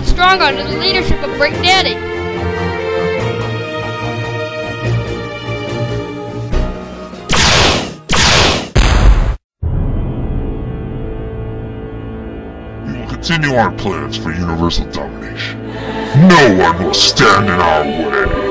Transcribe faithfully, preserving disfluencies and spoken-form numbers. grown strong under the leadership of Brick Daddy. We will continue our plans for universal domination. No one will stand in our way.